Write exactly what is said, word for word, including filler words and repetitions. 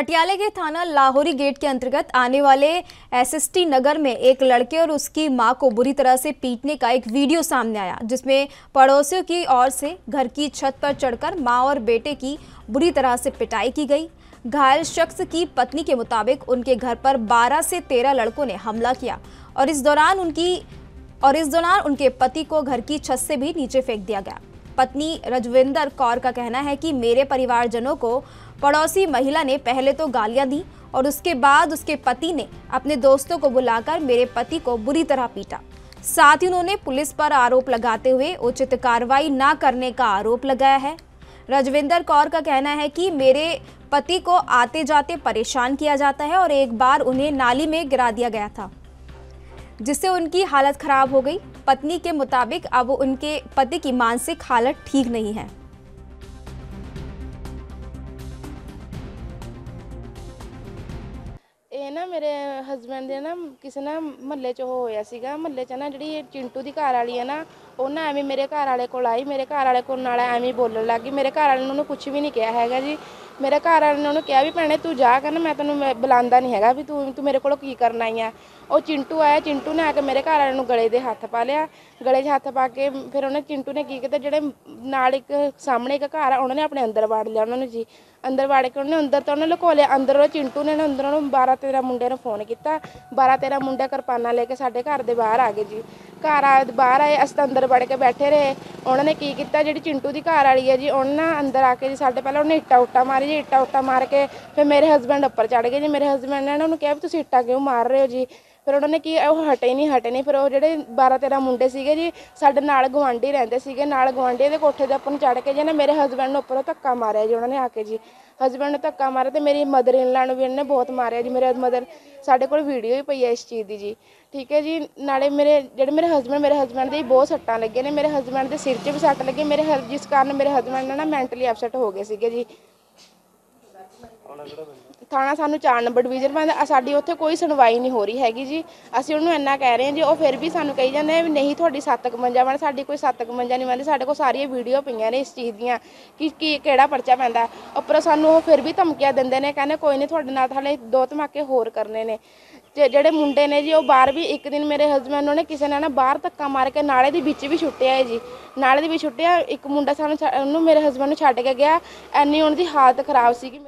पटियाला के थाना लाहौरी गेट के अंतर्गत आने वाले एसएसटी नगर में एक लड़के और उसकी मां को बुरी तरह से पीटने का एक वीडियो सामने आया, जिसमें पड़ोसियों की ओर से घर की छत पर चढ़कर मां और बेटे की बुरी तरह से पिटाई की गई। घायल शख्स की पत्नी के मुताबिक उनके घर पर बारह से तेरह लड़कों ने हमला किया और इस दौरान उनकी और इस दौरान उनके पति को घर की छत से भी नीचे फेंक दिया गया। पत्नी राजविंदर कौर का कहना है कि मेरे परिवारजनों को पड़ोसी महिला ने पहले तो गालियां दी और उसके बाद उसके पति ने अपने दोस्तों को बुलाकर मेरे पति को बुरी तरह पीटा। साथ ही उन्होंने पुलिस पर आरोप लगाते हुए उचित कार्रवाई ना करने का आरोप लगाया है। राजविंदर कौर का कहना है कि मेरे पति को आते जाते परेशान किया जाता है और एक बार उन्हें नाली में गिरा दिया गया था, जिससे उनकी हालत खराब हो गई। पत्नी के मुताबिक अब उनके पति की मानसिक हालत ठीक नहीं है। ਇਹ ਨਾ ਮੇਰੇ ਹਸਬੰਡ ਦੇ ਨਾ ਕਿਸੇ ਨਾ ਮਹੱਲੇ 'ਚ ਹੋਇਆ ਸੀਗਾ। ਮਹੱਲੇ 'ਚ ਨਾ ਜਿਹੜੀ ਚਿੰਟੂ ਦੀ ਘਰ ਵਾਲੀ ਹੈ ਨਾ, ਉਹ ਨਾ ਐਵੇਂ ਮੇਰੇ ਘਰ ਵਾਲੇ ਕੋਲ ਆਈ, ਮੇਰੇ ਘਰ ਵਾਲੇ ਕੋਲ ਨਾਲ ਐਵੇਂ ਬੋਲਣ ਲੱਗ ਗਈ। ਮੇਰੇ ਘਰ ਵਾਲੇ ਨੂੰ ਉਹਨੂੰ ਕੁਝ ਵੀ ਨਹੀਂ ਕਿਹਾ ਹੈਗਾ ਜੀ। ਮੇਰੇ ਘਰ ਵਾਲੇ ਨੇ ਉਹਨੂੰ ਕਿਹਾ ਵੀ ਭੈਣੇ ਤੂੰ ਜਾ ਕਰ, ਮੈਂ ਤੈਨੂੰ ਬੁਲਾਉਂਦਾ ਨਹੀਂ ਹੈਗਾ, ਵੀ ਤੂੰ ਤੂੰ ਮੇਰੇ ਕੋਲ ਕੀ ਕਰਨ ਆਈ ਆ। ਉਹ ਚਿੰਟੂ ਆਇਆ, ਚਿੰਟੂ ਨੇ ਆ ਕੇ ਮੇਰੇ ਘਰ ਵਾਲੇ ਨੂੰ ਗਲੇ ਦੇ ਹੱਥ ਪਾ ਲਿਆ। ਗਲੇ 'ਚ ਹੱਥ ਪਾ ਕੇ ਫਿਰ ਉਹਨੇ ਚਿੰਟੂ ਨੇ ਕੀ ਕੀਤਾ, ਜਿਹੜੇ ਨਾਲ ਇੱਕ ਸਾਹਮਣੇ ਇੱਕ ਘਰ ਆ ਉਹਨਾਂ ਨੇ ਆਪਣੇ ਅੰਦਰ ਵਾੜ ਲਿਆ ਉਹਨਾਂ ਨੂੰ ਜੀ। ਅੰਦਰ ਵਾੜ ਕੇ ਉਹਨੇ ਅੰਦਰ ਤਾਂ ਉਹਨੇ ਲੁਕੋ ਲਿਆ। ਅੰਦਰ ਉਹ ਚਿੰਟੂ ਨੇ ਅੰਦਰੋਂ ਨੂੰ ਬਾਰਾਂ ਤੇਰਾਂ ਮੁੰਡੇ ਨੂੰ ਫੋਨ ਕੀਤਾ। ਬਾਰਾਂ ਤੇਰਾਂ ਮੁੰਡੇ ਕਿਰਪਾਨਾਂ ਲੈ ਕੇ ਸਾਡੇ ਘਰ ਦੇ ਬਾਹਰ ਆ ਗਏ ਜੀ। ਘਰ ਆ ਬਾਹਰ ਆਏ, ਅਸੀਂ ਤਾਂ ਅੰਦਰ ਵੜ ਕੇ ਬੈਠੇ ਰਹੇ। ਉਹਨਾਂ ਨੇ ਕੀ ਕੀਤਾ, ਜਿਹੜੀ ਚਿੰਟੂ ਦੀ ਘਰ ਵਾਲੀ ਹੈ ਜੀ, ਉਹਨਾਂ ਅੰਦਰ ਆ ਕੇ ਜੀ ਸਾਡੇ ਪਹਿਲਾਂ ਉਹਨੇ ਇੱਟਾਂ ਉੱਟਾਂ ਮਾਰੀ ਜੀ। ਇੱਟਾਂ ਉੱਟਾਂ ਮਾਰ ਕੇ ਫਿਰ ਮੇਰੇ ਹਸਬੈਂਡ ਉੱਪਰ ਚੜ੍ਹ ਗਏ ਜੀ। ਮੇਰੇ ਹਸਬੈਂਡ ਨੇ ਉਹਨੂੰ ਕਿਹਾ ਵੀ ਤੁਸੀਂ ਇੱਟਾਂ ਕਿਉਂ ਮਾਰ ਰਹੇ ਹੋ ਜੀ। ਫਿਰ ਉਹਨਾਂ ਨੇ ਕੀ, ਉਹ ਹਟੇ ਨਹੀਂ ਹਟੇ ਨਹੀਂ ਫਿਰ ਉਹ ਜਿਹੜੇ ਬਾਰਾਂ ਤੇਰਾਂ ਮੁੰਡੇ ਸੀਗੇ ਜੀ, ਸਾਡੇ ਨਾਲ ਗੁਆਂਢੀ ਰਹਿੰਦੇ ਸੀਗੇ, ਨਾਲ ਗੁਆਂਢੀ ਦੇ ਕੋਠੇ ਦੇ ਉੱਪਰ ਚੜ੍ਹ ਕੇ ਜੀ ਨਾ ਮੇਰੇ ਹਸਬੈਂਡ ਨੂੰ ਉੱਪਰੋਂ ਧੱਕਾ ਮਾਰਿਆ ਜੀ। ਉਹਨਾਂ ਨੇ ਆ ਕੇ ਜੀ ਹਸਬੈਂਡ ਨੂੰ ਧੱਕਾ ਮਾਰਿਆ ਅਤੇ ਮੇਰੀ ਮਦਰ ਇਨ ਲਾ ਨੂੰ ਵੀ ਉਹਨੇ ਬਹੁਤ ਮਾਰਿਆ ਜੀ। ਮੇਰੇ ਮਦਰ, ਸਾਡੇ ਕੋਲ ਵੀਡੀਓ ਹੀ ਪਈ ਹੈ ਇਸ ਚੀਜ਼ ਦੀ ਜੀ, ਠੀਕ ਹੈ ਜੀ। ਨਾਲੇ ਮੇਰੇ ਜਿਹੜੇ ਮੇਰੇ ਹਸਬੈਂਡ ਮੇਰੇ ਹਸਬੈਂਡ ਦੇ ਬਹੁਤ ਸੱਟਾਂ ਲੱਗੀਆਂ ਨੇ। ਮੇਰੇ ਹਸਬੈਂਡ ਦੇ ਸਿਰ 'ਚ ਵੀ ਸੱਟ ਲੱਗੀ, ਮੇਰੇ ਹ ਜਿਸ ਕਾਰਨ ਮੇਰੇ ਹਸਬੈਂਡ ਨਾ ਮੈਂਟਲੀ ਅਪਸੈਟ ਹੋ ਗਏ ਸੀਗੇ ਜੀ। थाना सानू चार नंबर डिवीजन पैंदा, साडी उत्थे कोई सुनवाई नहीं हो रही हैगी जी। असीं उन्होंने इन्ना कह रहे हैं जी, वो फिर भी सानू कही जांदे हैं नहीं तुहाडी सत्त कवंजा बन, साडी कोई सत्त कवंजा नहीं बनदी। साडे कोल सारियां वीडियो पईयां ने इस चीज़ दियां कि की किहड़ा पर्चा पैंदा। उप्पर सानू वो फिर भी धमकियां दिंदे ने, कहंदे कोई नहीं तुहाडे नाल हाले दो धमाके होर करने ने। ਜਿਹੜੇ ਮੁੰਡੇ ਨੇ ਜੀ, ਉਹ ਬਾਹਰ ਵੀ ਇੱਕ ਦਿਨ ਮੇਰੇ ਹਸਬੈਂਡ ਉਹਨੇ ਕਿਸੇ ਨਾਲ ਨਾ ਬਾਹਰ ਧੱਕਾ ਮਾਰ ਕੇ ਨਾਲੇ ਦੇ ਵਿੱਚ ਵੀ ਛੁੱਟਿਆ ਹੈ ਜੀ। ਨਾਲੇ ਦੇ ਵਿੱਚ ਛੁੱਟਿਆ ਇੱਕ ਮੁੰਡਾ ਸਾਨੂੰ, ਉਹਨੂੰ ਮੇਰੇ ਹਸਬੈਂਡ ਨੂੰ ਛੱਡ ਕੇ ਗਿਆ। ਐਨੀ ਉਹਨਾਂ ਦੀ ਹਾਲਤ ਖਰਾਬ ਸੀਗੀ।